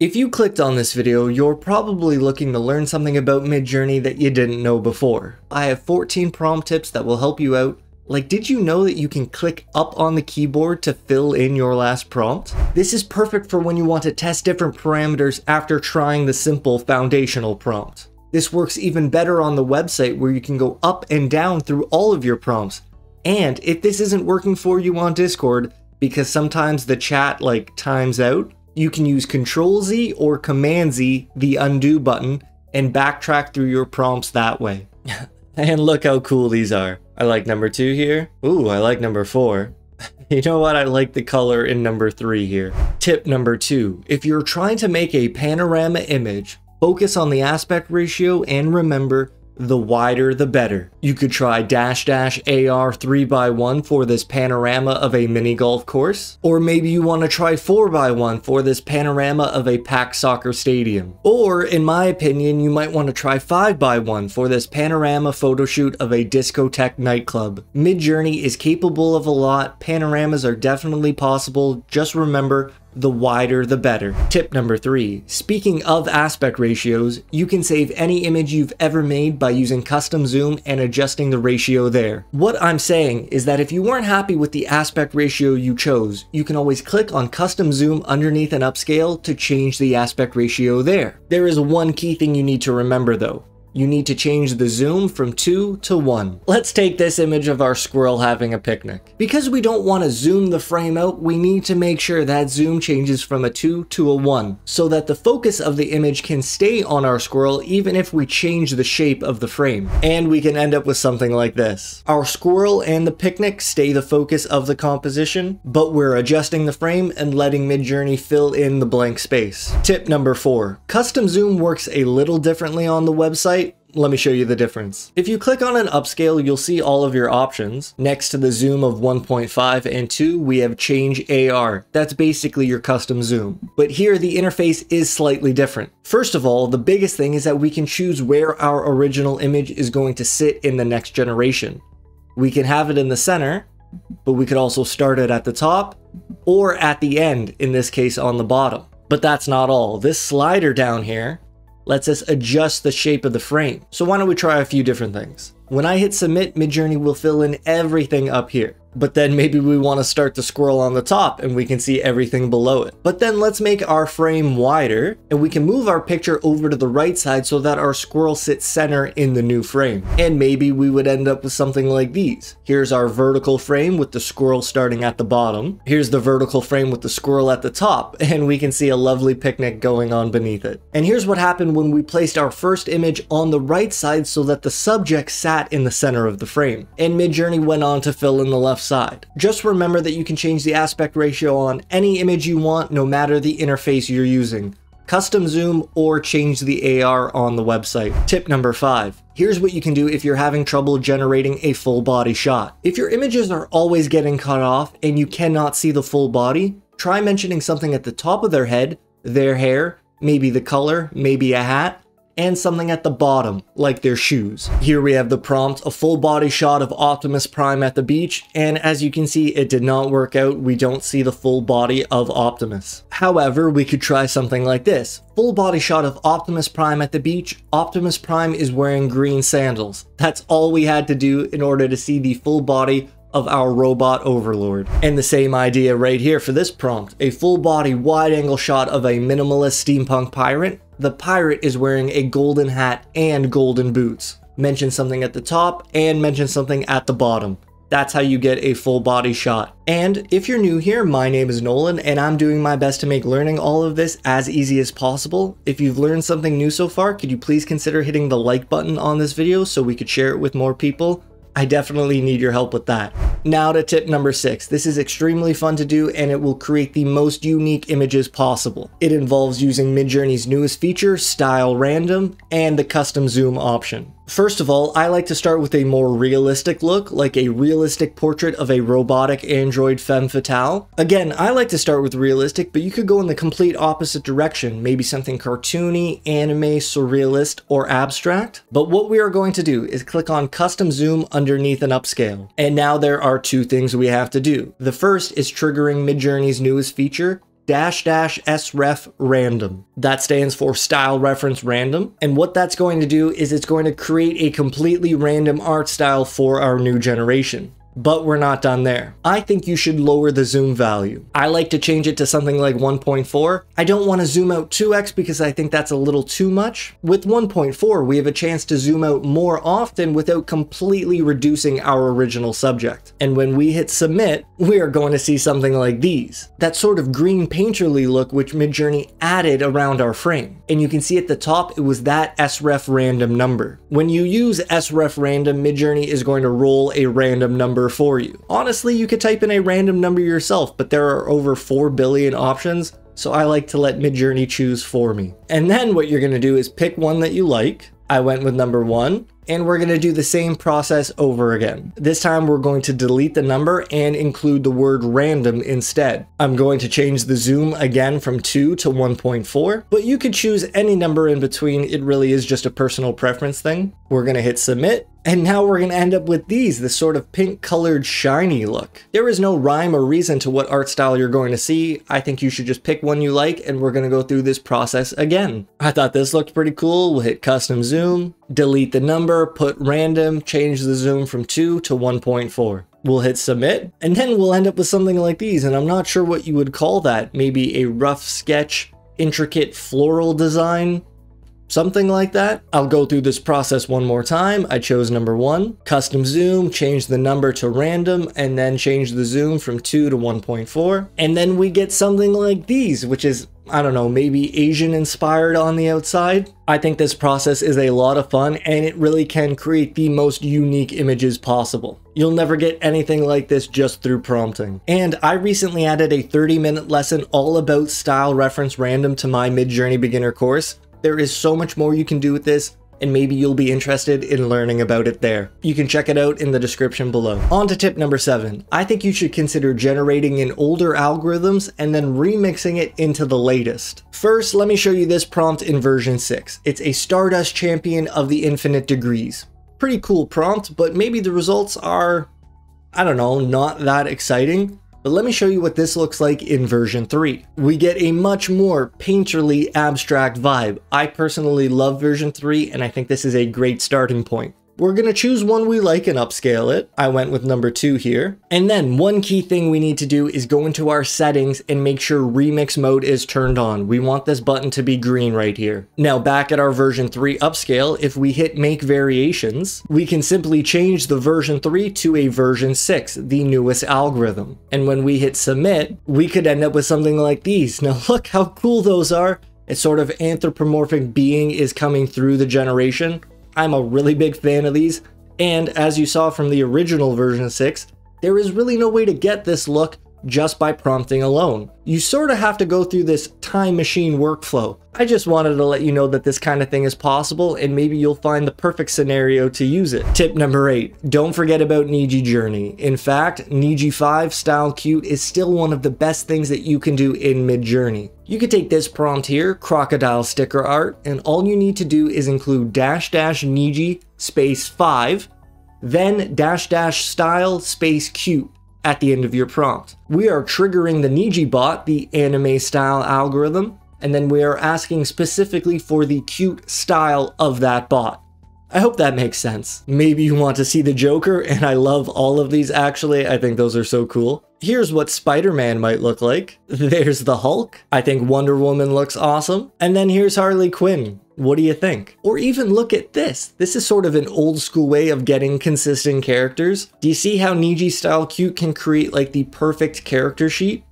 If you clicked on this video, you're probably looking to learn something about Midjourney that you didn't know before. I have 14 prompt tips that will help you out. Like, did you know that you can click up on the keyboard to fill in your last prompt? This is perfect for when you want to test different parameters after trying the simple foundational prompt. This works even better on the website where you can go up and down through all of your prompts. And if this isn't working for you on Discord, because sometimes the chat like times out, you can use Ctrl-Z or Command-Z, the undo button, and backtrack through your prompts that way. And look how cool these are. I like number 2 here. Ooh, I like number 4. You know what? I like the color in number 3 here. Tip number 2. If you're trying to make a panorama image, focus on the aspect ratio and remember, the wider the better. You could try --AR 3x1 for this panorama of a mini golf course, or maybe you want to try 4x1 for this panorama of a packed soccer stadium, or in my opinion you might want to try 5x1 for this panorama photoshoot of a discotheque nightclub. Midjourney is capable of a lot. Panoramas are definitely possible. Just remember, the wider the better. Tip number 3. Speaking of aspect ratios, you can save any image you've ever made by using custom zoom and adjusting the ratio there. What I'm saying is that if you weren't happy with the aspect ratio you chose, you can always click on custom zoom underneath an upscale to change the aspect ratio there. There is one key thing you need to remember though. You need to change the zoom from 2 to 1. Let's take this image of our squirrel having a picnic. Because we don't want to zoom the frame out, we need to make sure that zoom changes from a 2 to a 1, so that the focus of the image can stay on our squirrel even if we change the shape of the frame. And we can end up with something like this. Our squirrel and the picnic stay the focus of the composition, but we're adjusting the frame and letting Midjourney fill in the blank space. Tip number 4. Custom zoom works a little differently on the website. Let me show you the difference. If you click on an upscale, you'll see all of your options. Next to the zoom of 1.5 and 2, we have change AR. That's basically your custom zoom. But here the interface is slightly different. First of all, the biggest thing is that we can choose where our original image is going to sit in the next generation. We can have it in the center, but we could also start it at the top or at the end, in this case on the bottom. But that's not all. This slider down here lets us adjust the shape of the frame. So why don't we try a few different things? When I hit submit, Midjourney will fill in everything up here. But then maybe we want to start the squirrel on the top and we can see everything below it. But then let's make our frame wider and we can move our picture over to the right side so that our squirrel sits center in the new frame. And maybe we would end up with something like these. Here's our vertical frame with the squirrel starting at the bottom. Here's the vertical frame with the squirrel at the top, and we can see a lovely picnic going on beneath it. And here's what happened when we placed our first image on the right side so that the subject sat in the center of the frame. And Midjourney went on to fill in the left side. Just remember that you can change the aspect ratio on any image you want, no matter the interface you're using. Custom zoom or change the AR on the website. Tip number 5. Here's what you can do if you're having trouble generating a full body shot. If your images are always getting cut off and you cannot see the full body, try mentioning something at the top of their head, their hair, maybe the color, maybe a hat, and something at the bottom, like their shoes. Here we have the prompt, a full body shot of Optimus Prime at the beach, and as you can see, it did not work out. We don't see the full body of Optimus. However, we could try something like this. Full body shot of Optimus Prime at the beach. Optimus Prime is wearing green sandals. That's all we had to do in order to see the full body of our robot overlord. And the same idea right here for this prompt, a full body wide angle shot of a minimalist steampunk pirate. The pirate is wearing a golden hat and golden boots. Mention something at the top and mention something at the bottom. That's how you get a full body shot. And if you're new here, my name is Nolan and I'm doing my best to make learning all of this as easy as possible. If you've learned something new so far, could you please consider hitting the like button on this video so we could share it with more people? I definitely need your help with that. Now to tip number 6. This is extremely fun to do and it will create the most unique images possible. It involves using Midjourney's newest feature, Style Random, and the custom zoom option. First of all, I like to start with a more realistic look, like a realistic portrait of a robotic android femme fatale. Again, I like to start with realistic, but you could go in the complete opposite direction, maybe something cartoony, anime, surrealist, or abstract. But what we are going to do is click on custom zoom underneath an upscale. And now there are two things we have to do. The first is triggering Midjourney's newest feature, --sref random. That stands for style reference random. And what that's going to do is it's going to create a completely random art style for our new generation. But we're not done there. I think you should lower the zoom value. I like to change it to something like 1.4. I don't want to zoom out 2x because I think that's a little too much. With 1.4, we have a chance to zoom out more often without completely reducing our original subject. And when we hit submit, we are going to see something like these. That sort of green painterly look which Midjourney added around our frame. And you can see at the top, it was that sref random number. When you use sref random, Midjourney is going to roll a random number for you. Honestly, you could type in a random number yourself, but there are over 4 billion options, so I like to let Midjourney choose for me. And then what you're going to do is pick one that you like. I went with number 1, and we're going to do the same process over again. This time we're going to delete the number and include the word random instead. I'm going to change the zoom again from 2 to 1.4, but you could choose any number in between. It really is just a personal preference thing. We're going to hit submit. And now we're going to end up with these, this sort of pink colored shiny look. There is no rhyme or reason to what art style you're going to see. I think you should just pick one you like, and we're going to go through this process again. I thought this looked pretty cool. We'll hit custom zoom, delete the number, put random, change the zoom from 2 to 1.4. We'll hit submit, and then we'll end up with something like these. And I'm not sure what you would call that. Maybe a rough sketch, intricate floral design. Something like that. I'll go through this process one more time. I chose number 1, custom zoom, change the number to random, and then change the zoom from 2 to 1.4. And then we get something like these, which is, I don't know, maybe Asian inspired on the outside. I think this process is a lot of fun, and it really can create the most unique images possible. You'll never get anything like this just through prompting. And I recently added a 30-minute lesson all about style reference random to my Midjourney beginner course. There is so much more you can do with this, and maybe you'll be interested in learning about it there. You can check it out in the description below. On to tip number 7. I think you should consider generating in older algorithms and then remixing it into the latest. First, let me show you this prompt in version 6. It's a Stardust Champion of the Infinite Degrees. Pretty cool prompt, but maybe the results are, I don't know, not that exciting. But let me show you what this looks like in version 3. We get a much more painterly abstract vibe. I personally love version 3, and I think this is a great starting point. We're going to choose one we like and upscale it. I went with number 2 here. And then one key thing we need to do is go into our settings and make sure remix mode is turned on. We want this button to be green right here. Now back at our version 3 upscale, if we hit make variations, we can simply change the version 3 to a version 6, the newest algorithm. And when we hit submit, we could end up with something like these. Now look how cool those are. A sort of anthropomorphic being is coming through the generation. I'm a really big fan of these, and as you saw from the original version 6, there is really no way to get this look just by prompting alone. You sort of have to go through this time machine workflow. I just wanted to let you know that this kind of thing is possible, and maybe you'll find the perfect scenario to use it. Tip number 8, don't forget about Niji Journey. In fact, Niji 5 Style Cute is still one of the best things that you can do in Midjourney. You could take this prompt here, crocodile sticker art, and all you need to do is include --Niji --5, then --style --cute at the end of your prompt. We are triggering the Niji bot, the anime style algorithm, and then we are asking specifically for the cute style of that bot. I hope that makes sense. Maybe you want to see the Joker, and I love all of these actually. I think those are so cool. Here's what Spider-Man might look like. There's the Hulk. I think Wonder Woman looks awesome. And then here's Harley Quinn. What do you think? Or even look at this. This is sort of an old school way of getting consistent characters. Do you see how Niji Style Cute can create like the perfect character sheet?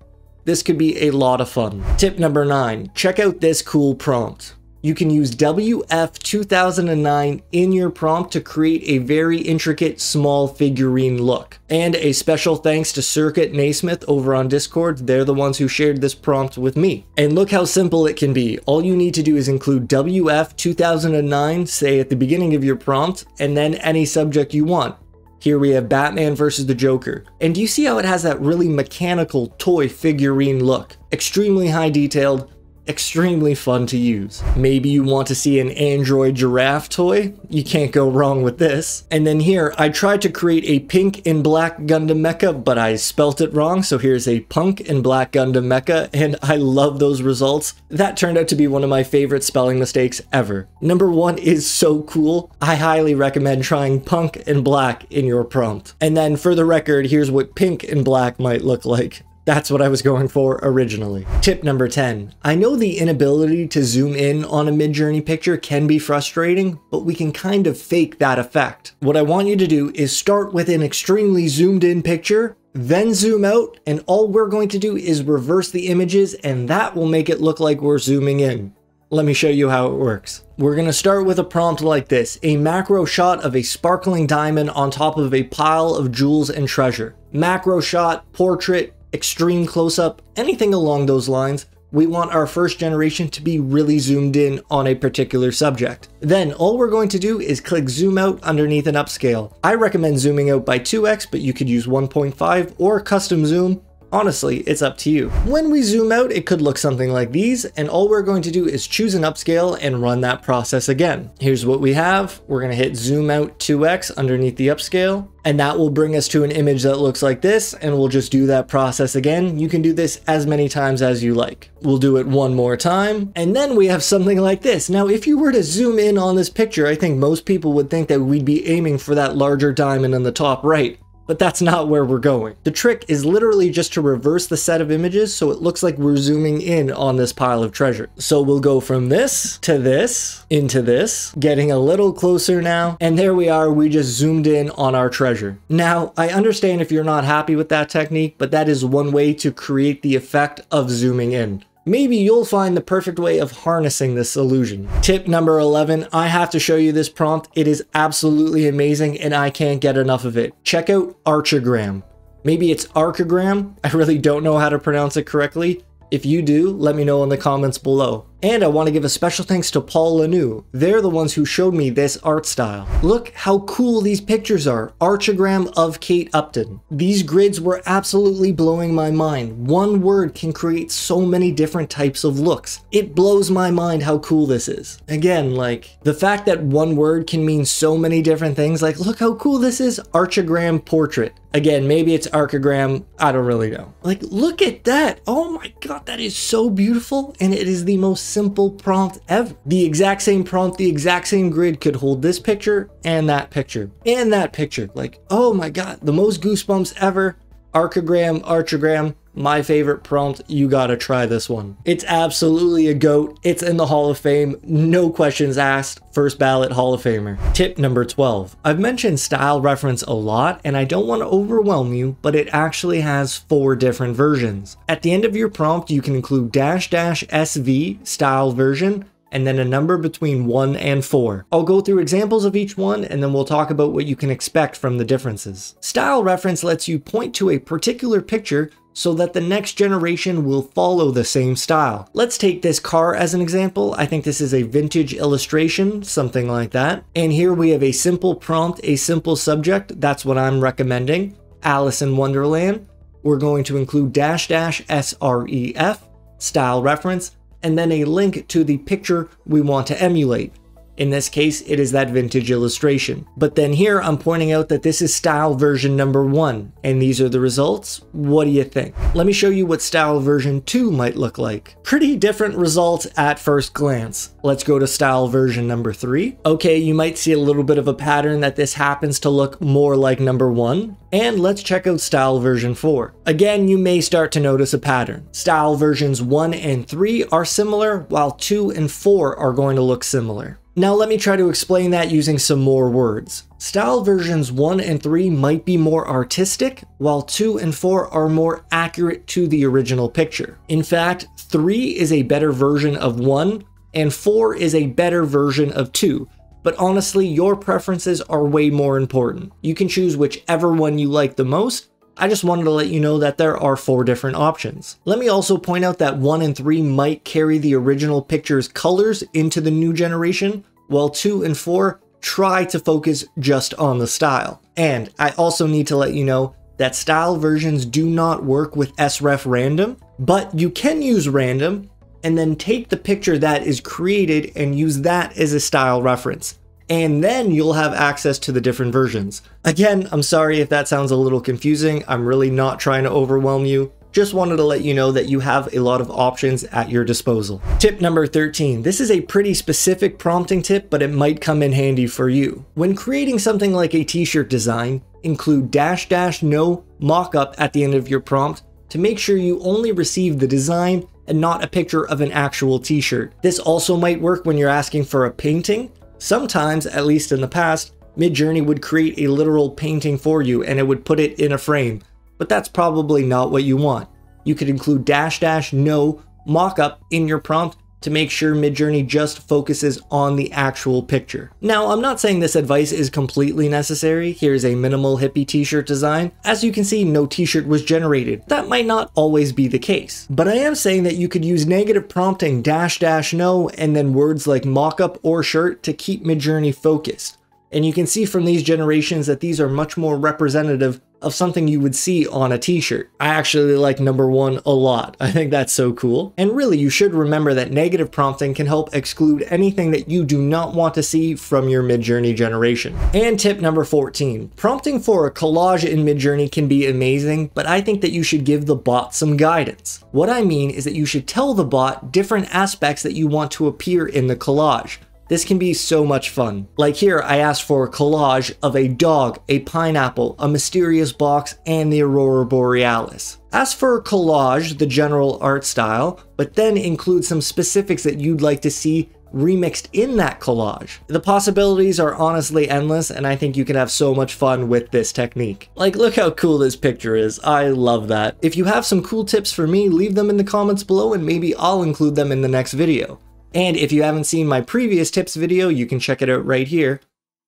This could be a lot of fun. Tip number 9, check out this cool prompt. You can use WF 2009 in your prompt to create a very intricate small figurine look. And a special thanks to Circuit Naismith over on Discord. They're the ones who shared this prompt with me. And look how simple it can be. All you need to do is include WF 2009, say at the beginning of your prompt, and then any subject you want. Here we have Batman versus the Joker. And do you see how it has that really mechanical toy figurine look? Extremely high detailed. extremely fun to use. Maybe you want to see an Android giraffe toy? You can't go wrong with this. And then here, I tried to create a pink and black Gundam mecha, but I spelt it wrong, so here's a punk and black Gundam mecha, and I love those results. That turned out to be one of my favorite spelling mistakes ever. Number one is so cool. I highly recommend trying punk and black in your prompt. And then for the record, here's what pink and black might look like. That's what I was going for originally. Tip number 10. I know the inability to zoom in on a Midjourney picture can be frustrating, but we can kind of fake that effect. What I want you to do is start with an extremely zoomed in picture, then zoom out, and all we're going to do is reverse the images, and that will make it look like we're zooming in. Let me show you how it works. We're going to start with a prompt like this, a macro shot of a sparkling diamond on top of a pile of jewels and treasure. Macro shot, portrait, extreme close-up, anything along those lines. We want our first generation to be really zoomed in on a particular subject. Then all we're going to do is click zoom out underneath an upscale. I recommend zooming out by 2x, but you could use 1.5 or custom zoom. Honestly, it's up to you. When we zoom out, it could look something like these, and all we're going to do is choose an upscale and run that process again. Here's what we have. We're going to hit zoom out 2x underneath the upscale, and that will bring us to an image that looks like this, and we'll just do that process again. You can do this as many times as you like. We'll do it one more time, and then we have something like this. Now, if you were to zoom in on this picture, I think most people would think that we'd be aiming for that larger diamond in the top right. But that's not where we're going. The trick is literally just to reverse the set of images so it looks like we're zooming in on this pile of treasure. So we'll go from this to this, into this, getting a little closer now, and there we are, we just zoomed in on our treasure. Now, I understand if you're not happy with that technique, but that is one way to create the effect of zooming in. Maybe you'll find the perfect way of harnessing this illusion. Tip number 11, I have to show you this prompt. It is absolutely amazing and I can't get enough of it. Check out Archigram. Maybe it's Archigram. I really don't know how to pronounce it correctly. If you do, let me know in the comments below. And I want to give a special thanks to Paul Lanou. They're the ones who showed me this art style. Look how cool these pictures are. Archigram of Kate Upton. These grids were absolutely blowing my mind. One word can create so many different types of looks. It blows my mind how cool this is. Again, like the fact that one word can mean so many different things. Like, look how cool this is. Archigram portrait. Again, maybe it's Archigram. I don't really know. Like, look at that. Oh my God, that is so beautiful. And it is the most simple prompt ever. The exact same prompt, the exact same grid could hold this picture and that picture and that picture. Like, oh my God, the most goosebumps ever. Archigram, Archigram, my favorite prompt. You gotta try this one. It's absolutely a goat. It's in the Hall of Fame. No questions asked. First ballot Hall of Famer. Tip number 12. I've mentioned style reference a lot and I don't want to overwhelm you, but it actually has 4 different versions. At the end of your prompt, you can include --SV style version and then a number between 1 and 4. I'll go through examples of each one and then we'll talk about what you can expect from the differences. Style reference lets you point to a particular picture so that the next generation will follow the same style. Let's take this car as an example. I think this is a vintage illustration, something like that. And here we have a simple prompt, a simple subject. That's what I'm recommending. Alice in Wonderland. We're going to include --SREF, style reference, and then a link to the picture we want to emulate. In this case, it is that vintage illustration. But then here I'm pointing out that this is style version number 1, and these are the results. What do you think? Let me show you what style version 2 might look like. Pretty different results at first glance. Let's go to style version number 3. Okay, you might see a little bit of a pattern that this happens to look more like number 1. And let's check out style version 4. Again, you may start to notice a pattern. Style versions 1 and 3 are similar, while 2 and 4 are going to look similar. Now let me try to explain that using some more words. Style versions 1 and 3 might be more artistic, while 2 and 4 are more accurate to the original picture. In fact, 3 is a better version of 1, and 4 is a better version of 2. But honestly, your preferences are way more important. You can choose whichever one you like the most. I just wanted to let you know that there are 4 different options. Let me also point out that 1 and 3 might carry the original picture's colors into the new generation, while 2 and 4 try to focus just on the style. And I also need to let you know that style versions do not work with SREF random, but you can use random, and then take the picture that is created and use that as a style reference. And then you'll have access to the different versions. Again, I'm sorry if that sounds a little confusing. I'm really not trying to overwhelm you. Just wanted to let you know that you have a lot of options at your disposal. Tip number 13. This is a pretty specific prompting tip, but it might come in handy for you. When creating something like a t-shirt design, include --no mockup at the end of your prompt to make sure you only receive the design and not a picture of an actual t-shirt. This also might work when you're asking for a painting. Sometimes, at least in the past, Midjourney would create a literal painting for you and it would put it in a frame, but that's probably not what you want. You could include --no mockup in your prompt to make sure Midjourney just focuses on the actual picture. Now, I'm not saying this advice is completely necessary. Here's a minimal hippie t-shirt design. As you can see, no t-shirt was generated. That might not always be the case, but I am saying that you could use negative prompting --no and then words like mockup or shirt to keep Midjourney focused. And you can see from these generations that these are much more representative of something you would see on a t-shirt. I actually like number one a lot. I think that's so cool. And really, you should remember that negative prompting can help exclude anything that you do not want to see from your Midjourney generation. And tip number 14, prompting for a collage in Midjourney can be amazing, but I think that you should give the bot some guidance. What I mean is that you should tell the bot different aspects that you want to appear in the collage. This can be so much fun. Like here, I asked for a collage of a dog, a pineapple, a mysterious box, and the Aurora Borealis. Ask for a collage, the general art style, but then include some specifics that you'd like to see remixed in that collage. The possibilities are honestly endless, and I think you can have so much fun with this technique. Like, look how cool this picture is. I love that. If you have some cool tips for me, leave them in the comments below, and maybe I'll include them in the next video. And if you haven't seen my previous tips video, you can check it out right here.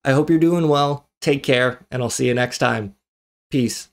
I hope you're doing well, take care, and I'll see you next time. Peace.